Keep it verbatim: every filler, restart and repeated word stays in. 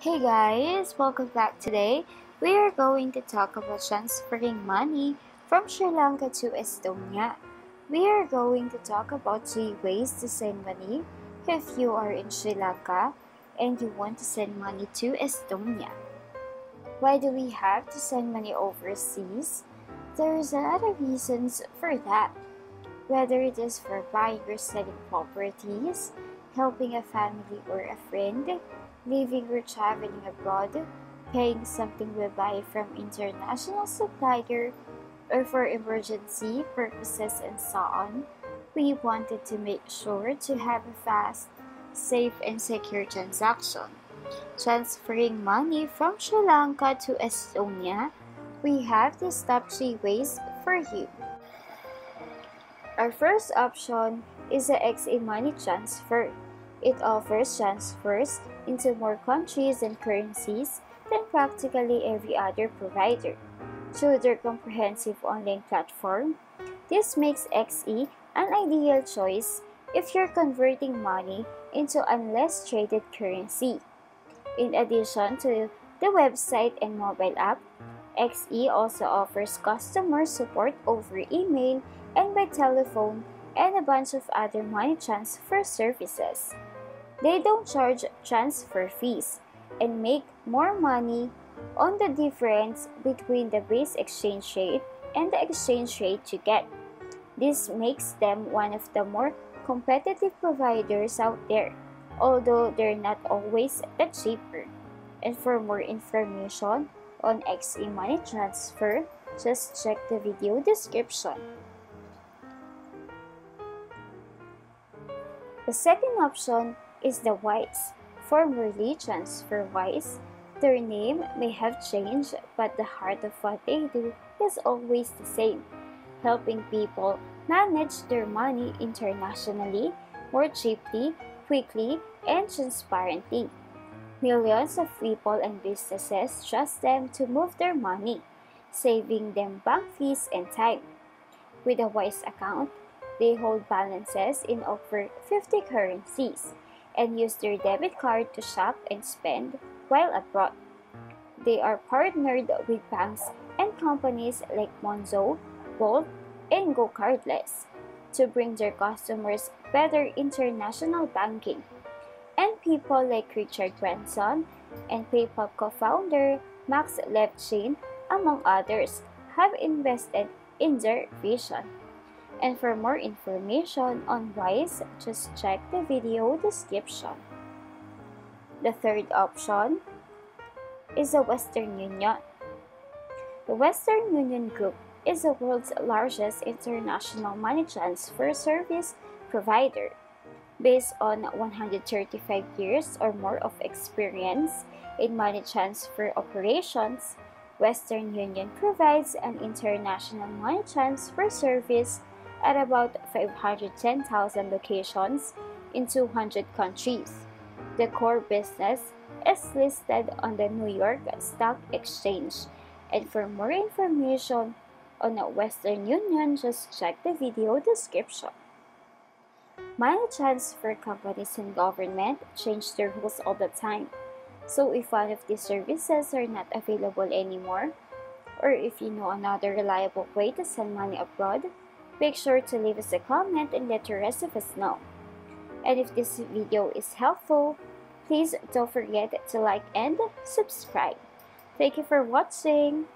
Hey guys, welcome back. Today we are going to talk about transferring money from Sri Lanka to Estonia. We are going to talk about three ways to send money if you are in Sri Lanka and you want to send money to Estonia. Why do we have to send money overseas? There is a lot of reasons for that. Whether it is for buying or selling properties, helping a family or a friend, living or traveling abroad, paying something we buy from international supplier, or for emergency purposes and so on, we wanted to make sure to have a fast, safe, and secure transaction. Transferring money from Sri Lanka to Estonia, we have these top three ways for you. Our first option is the X E Money Transfer. It offers transfers into more countries and currencies than practically every other provider. Through their comprehensive online platform, this makes X E an ideal choice if you're converting money into unless traded currency. In addition to the website and mobile app, X E also offers customer support over email and by telephone and a bunch of other money transfer services. They don't charge transfer fees and make more money on the difference between the base exchange rate and the exchange rate you get. This makes them one of the more competitive providers out there, although they're not always the cheaper. And for more information on X E Money Transfer, just check the video description. The second option is the Wise, formerly TransferWise. Their name may have changed, but the heart of what they do is always the same, helping people manage their money internationally, more cheaply, quickly, and transparently. Millions of people and businesses trust them to move their money, saving them bank fees and time. With a Wise account, they hold balances in over fifty currencies and use their debit card to shop and spend while abroad. They are partnered with banks and companies like Monzo, Bolt, and GoCardless to bring their customers better international banking. And people like Richard Branson and PayPal co-founder Max Levchin, among others, have invested in their vision. And for more information on Wise, just check the video description. The third option is the Western Union. The Western Union Group is the world's largest international money transfer service provider. Based on one hundred thirty-five years or more of experience in money transfer operations, Western Union provides an international money transfer service at about five hundred ten thousand locations in two hundred countries. The core business is listed on the New York Stock Exchange, and for more information on Western Union, just check the video description. Money transfer companies and government change their rules all the time, so if one of these services are not available anymore, or if you know another reliable way to send money abroad, make sure to leave us a comment and let the rest of us know. And if this video is helpful, please don't forget to like and subscribe. Thank you for watching.